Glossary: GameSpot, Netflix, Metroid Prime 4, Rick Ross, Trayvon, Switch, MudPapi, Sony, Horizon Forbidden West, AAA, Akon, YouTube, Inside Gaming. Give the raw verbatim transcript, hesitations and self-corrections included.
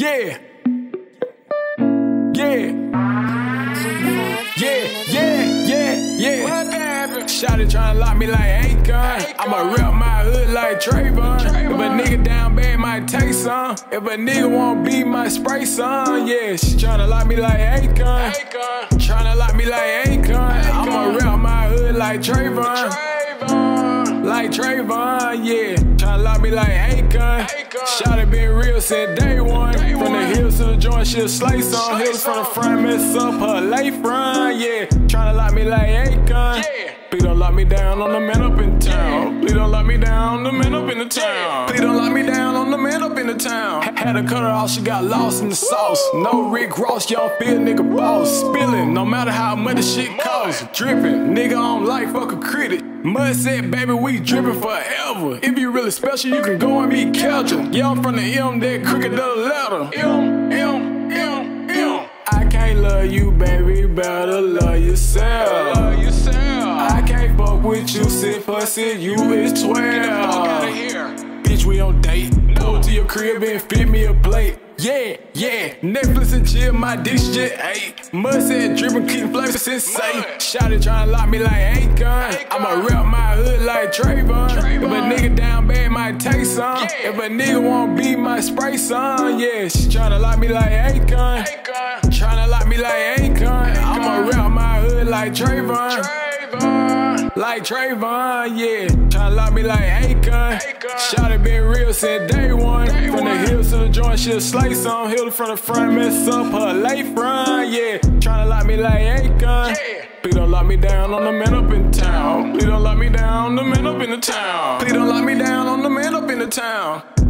Yeah, yeah, yeah, yeah, yeah, yeah. Shawty tryna lock me like Akon. I'ma rep my hood like Trayvon. If a nigga down bad, might take some. If a nigga won't beat, my spray some. Yeah, she tryna lock me like Akon. Tryna lock me like Akon. I'ma rep my hood like Trayvon. Like Trayvon, yeah. Tryna lock me like Akon. Shawty been real since day one. Day from one. The hills to the joint, she'll slice on. Hills from the front, mess up her life run. Yeah, tryna lock me like Akon. Yeah. Please don't lock me down on the man up in town. Yeah. Please don't lock me down on the man up in the town. Yeah. Please don't lock me down on the man up in the town. H had to cut her off, she got lost in the sauce. No Rick Ross, y'all feel nigga boss. Spilling, no matter how much the shit costs. Dripping, nigga on life, fuck a critic. Mud said, baby, we drippin' forever. If you really special, you can go and meet Kelton. Yeah, I'm from the M, that crooked little letter. M, M, M, M. I can't love you, baby, better love yourself. Love yourself. I can't fuck with you, sit pussy, you is twelve. Get the fuck out of here. Bitch, we on date. Go to your crib and feed me a plate. Yeah, yeah, Netflix and chill, my dick shit ate. Mud said drippin', keep flavor sensate. Shawty tryna lock me like Akon. I'ma rep my hood like Trayvon. Trayvon. If a nigga down bad, might take some. Yeah. If a nigga won't beat, might spray some. Yeah, she tryna lock me like Akon. Akon. Tryna lock me like Akon. Akon. I'ma rep my hood like Trayvon. Trayvon. Like Trayvon, yeah. Tryna lock me like Akon. Akon. Shawty been real since day one. Day From one. The hills to the joint, she'll slay. On hill from the front, mess up her life run, yeah. Tryna lock me like Akon. Yeah. Please don't lock me down on the man up in town. Please don't lock me down on the man up in the town. Please don't lock me down on the man up in the town.